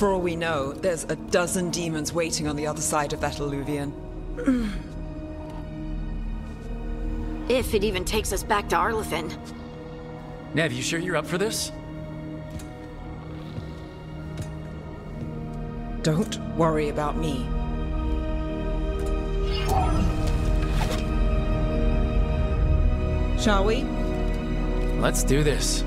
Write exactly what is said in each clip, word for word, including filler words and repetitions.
For all we know, there's a dozen demons waiting on the other side of that alluvion. If it even takes us back to Arlathan. Nev, you sure you're up for this? Don't worry about me. Shall we? Let's do this.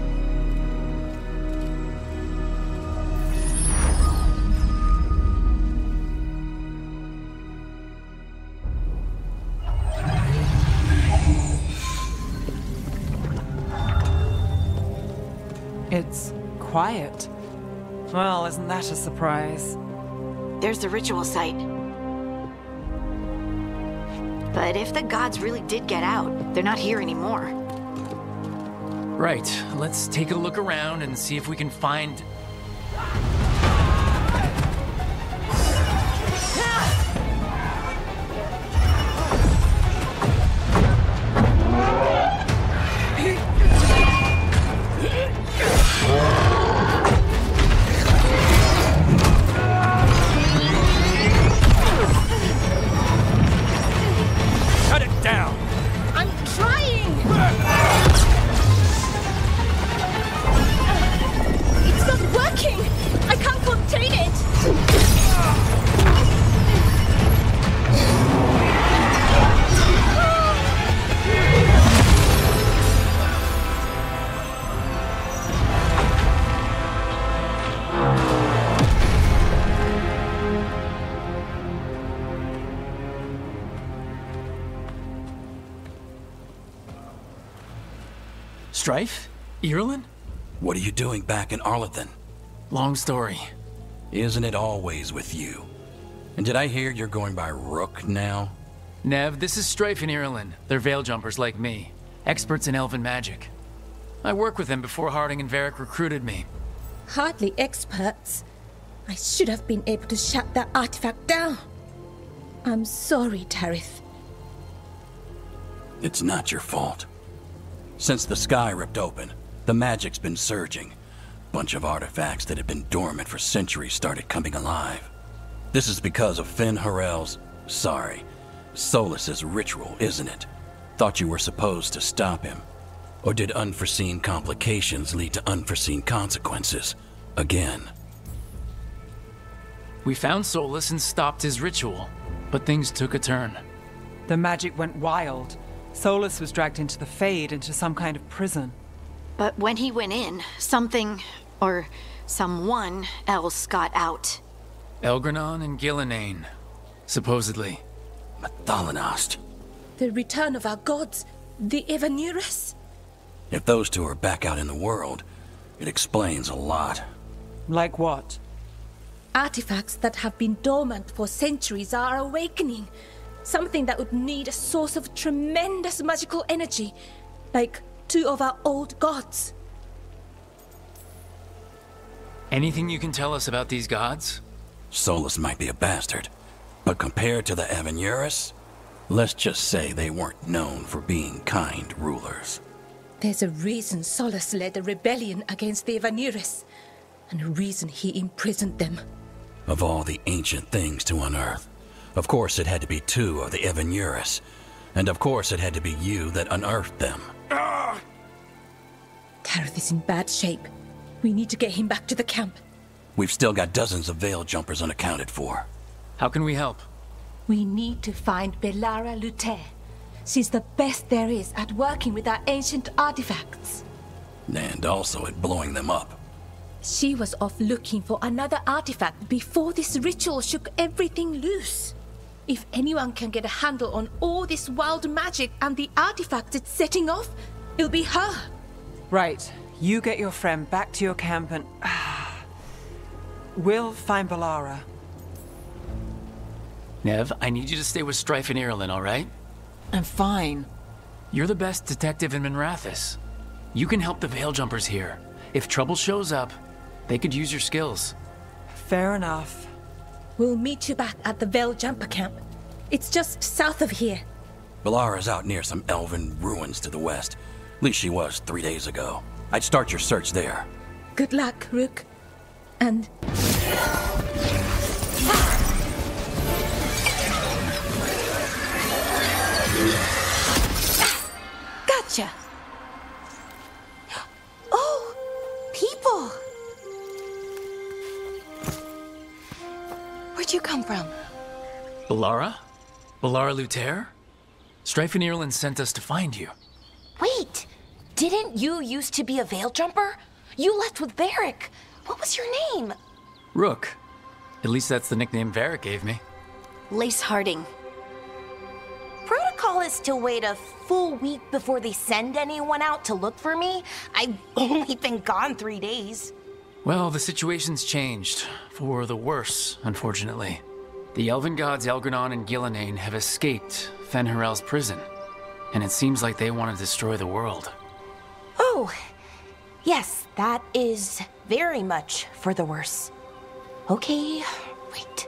It's quiet. Well, isn't that a surprise? There's the ritual site. But if the gods really did get out, they're not here anymore. Right. Let's take a look around and see if we can find... Strife? Eirlyn? What are you doing back in Arlathan? Long story. Isn't it always with you? And did I hear you're going by Rook now? Nev, this is Stryphen Irland. They're veil jumpers like me. Experts in elven magic. I worked with them before Harding and Varric recruited me. Hardly experts. I should have been able to shut that artifact down. I'm sorry, Tarith. It's not your fault. Since the sky ripped open, the magic's been surging. Bunch of artifacts that had been dormant for centuries started coming alive. This is because of Fen'Harel's, sorry, Solas' ritual, isn't it? Thought you were supposed to stop him. Or did unforeseen complications lead to unforeseen consequences again? We found Solas and stopped his ritual, but things took a turn. The magic went wild. Solas was dragged into the Fade, into some kind of prison. But when he went in, something, or someone else got out. Elgar'nan and Ghilan'nain, supposedly. Mathalanast. The return of our gods, the Evanuris. If those two are back out in the world, it explains a lot. Like what? Artifacts that have been dormant for centuries are awakening. Something that would need a source of tremendous magical energy, like two of our old gods. Anything you can tell us about these gods? Solas might be a bastard, but compared to the Evanuris, let's just say they weren't known for being kind rulers. There's a reason Solas led a rebellion against the Evanuris, and a reason he imprisoned them. Of all the ancient things to unearth, of course it had to be two of the Evanuris, and of course it had to be you that unearthed them. Ah! Tarith is in bad shape. We need to get him back to the camp. We've still got dozens of veil jumpers unaccounted for. How can we help? We need to find Bellara Lutare. She's the best there is at working with our ancient artifacts. And also at blowing them up. She was off looking for another artifact before this ritual shook everything loose. If anyone can get a handle on all this wild magic and the artifact it's setting off, it'll be her. Right. You get your friend back to your camp and... we'll find Bellara. Nev, I need you to stay with Stryphen Irland, all right? I'm fine. You're the best detective in Menrathis. You can help the Veiljumpers here. If trouble shows up, they could use your skills. Fair enough. We'll meet you back at the Veil Jumper camp. It's just south of here. Bellara's out near some elven ruins to the west. At least she was three days ago. I'd start your search there. Good luck, Rook. And... you come from? Bellara? Bellara Lutare? Stryphen Irland sent us to find you. Wait! Didn't you used to be a veil jumper? You left with Varric. What was your name? Rook. At least that's the nickname Varric gave me. Lace Harding. Protocol is to wait a full week before they send anyone out to look for me. I've only been gone three days. Well, the situation's changed. For the worse, unfortunately. The elven gods Elgar'nan and Ghilan'nain have escaped Fen'Harel's prison. And it seems like they want to destroy the world. Oh, yes, that is very much for the worse. Okay, wait.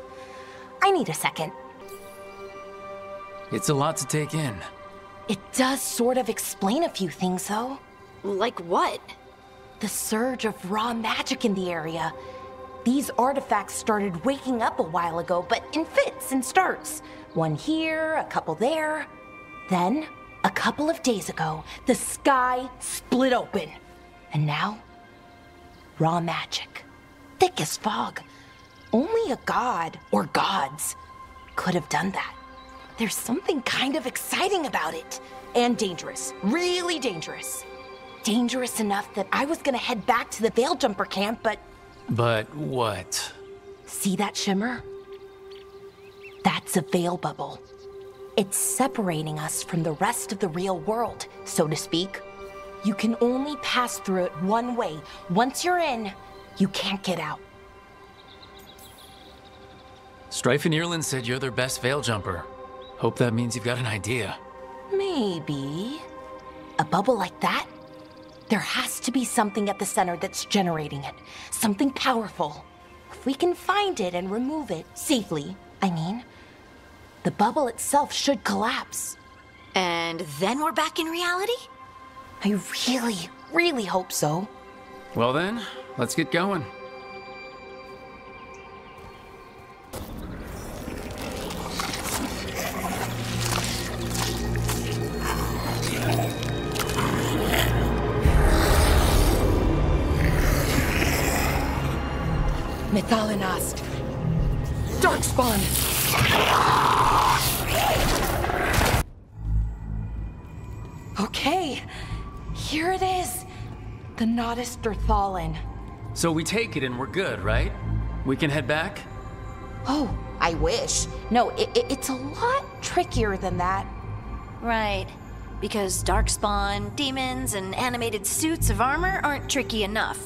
I need a second. It's a lot to take in. It does sort of explain a few things, though. Like what? The surge of raw magic in the area. These artifacts started waking up a while ago, but in fits and starts. One here, a couple there. Then, a couple of days ago, the sky split open. And now, raw magic. Thick as fog. Only a god, or gods, could have done that. There's something kind of exciting about it. And dangerous. Really dangerous. Dangerous enough that I was gonna head back to the Veil-Jumper camp, but... But what? See that shimmer? That's a veil bubble. It's separating us from the rest of the real world, so to speak. You can only pass through it one way. Once you're in, you can't get out. Stryphen Irland said you're their best veil jumper. Hope that means you've got an idea. Maybe. A bubble like that? There has to be something at the center that's generating it. Something powerful. If we can find it and remove it, safely, I mean, the bubble itself should collapse. And then we're back in reality? I really, really hope so. Well then, let's get going. Methalinast. Darkspawn. Okay, here it is. The Nadas Dirthalen. So we take it and we're good, right? We can head back? Oh, I wish. No, it, it, it's a lot trickier than that. Right, because Darkspawn, demons, and animated suits of armor aren't tricky enough.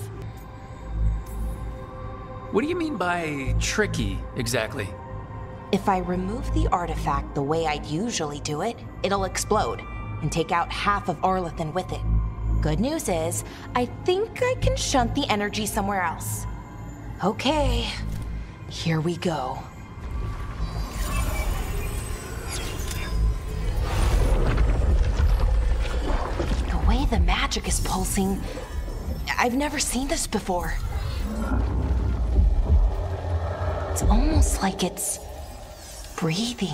What do you mean by tricky, exactly? If I remove the artifact the way I'd usually do it, it'll explode and take out half of Arlathan with it. Good news is, I think I can shunt the energy somewhere else. Okay, here we go. The way the magic is pulsing, I've never seen this before. It's almost like it's breathing.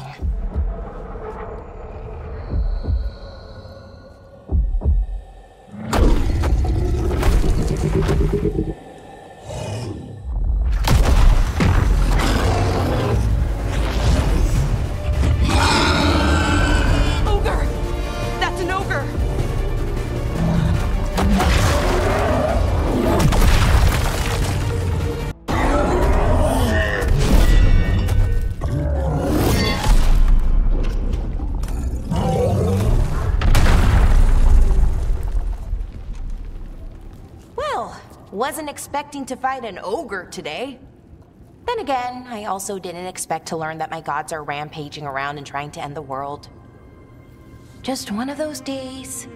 Ogre! That's an ogre! Wasn't expecting to fight an ogre today. Then again, I also didn't expect to learn that my gods are rampaging around and trying to end the world. Just one of those days.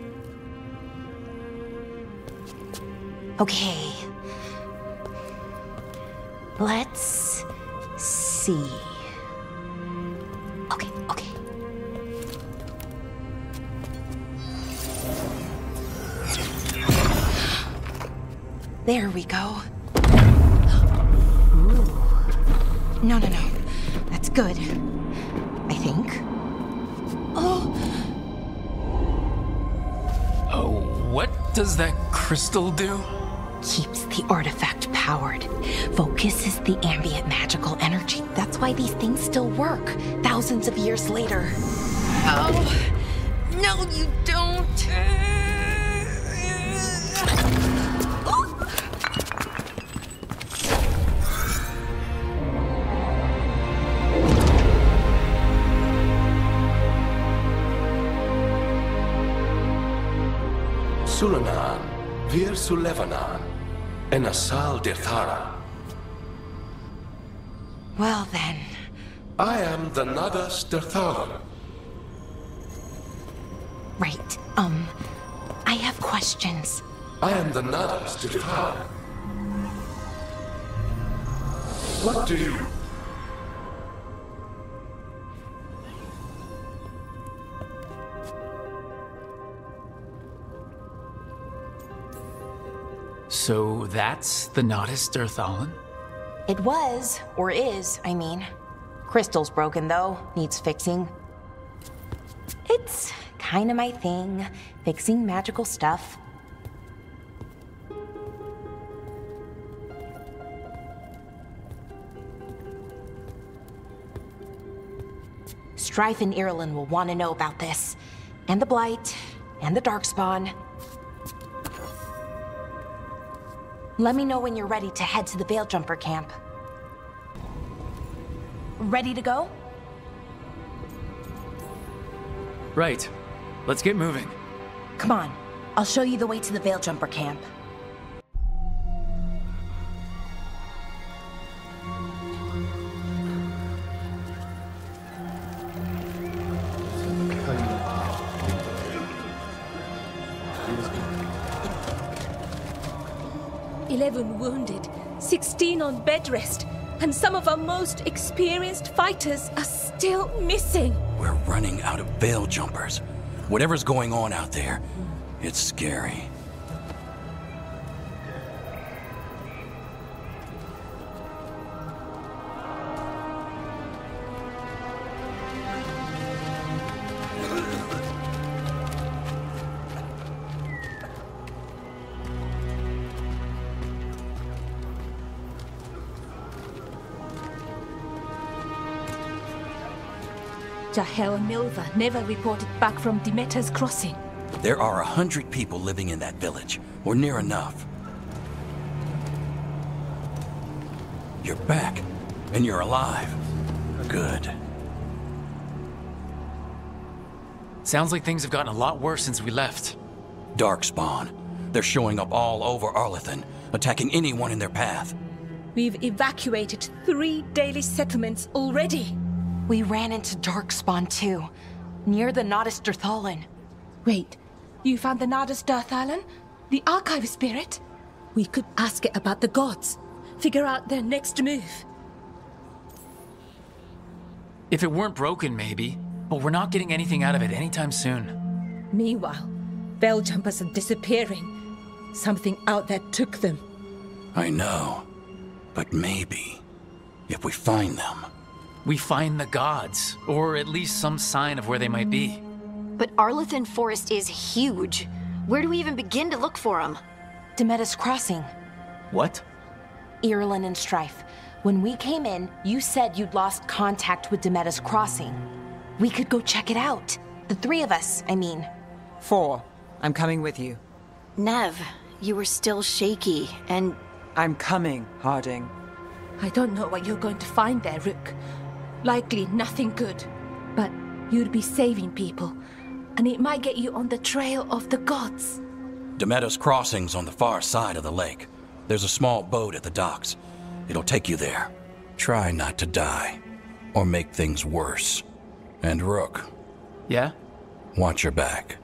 Okay. Let's see. Okay, okay. There we go. Ooh. No, no, no. That's good. I think. Oh. Oh, what does that crystal do? keeps the artifact powered, focuses the ambient magical energy. That's why these things still work thousands of years later. Oh, no, you don't. Sulanan, Vir-Sulevanan, and Asal Dirthara. Well then. I am the Nadas Dirthalen. Right, um, I have questions. I am the Nadas Dirthalen. What do you... So that's the Nadas Dirthalen? It was, or is, I mean. Crystal's broken though, needs fixing. It's kind of my thing, fixing magical stuff. Stryphen Irland will want to know about this. And the Blight, and the Darkspawn. Let me know when you're ready to head to the Veil-Jumper camp. Ready to go? Right. Let's get moving. Come on. I'll show you the way to the Veil-Jumper camp. eleven wounded, sixteen on bed rest, and some of our most experienced fighters are still missing. We're running out of veil jumpers. Whatever's going on out there, it's scary. Hell and Milva never reported back from Demetra's Crossing. There are a hundred people living in that village, or near enough. You're back, and you're alive. Good. Sounds like things have gotten a lot worse since we left. Darkspawn. They're showing up all over Arlathan, attacking anyone in their path. We've evacuated three daily settlements already. We ran into Darkspawn too, near the Nadas Dirthalen. Wait, you found the Nadas Dirthalen? The Archive Spirit? We could ask it about the gods, figure out their next move. If it weren't broken, maybe, but we're not getting anything out of it anytime soon. Meanwhile, Veiljumpers are disappearing. Something out there took them. I know, but maybe, if we find them, we find the gods, or at least some sign of where they might be. But Arlathan Forest is huge. Where do we even begin to look for them? Demetra's Crossing. What? Eirlyn and Strife. When we came in, you said you'd lost contact with Demetra's Crossing. We could go check it out. The three of us, I mean. Four. I'm coming with you. Nev, you were still shaky, and... I'm coming, Harding. I don't know what you're going to find there, Rook. Likely nothing good, but you'd be saving people, and it might get you on the trail of the gods. Demetra's Crossing's on the far side of the lake. There's a small boat at the docks. It'll take you there. Try not to die, or make things worse. And Rook. Yeah? Watch your back.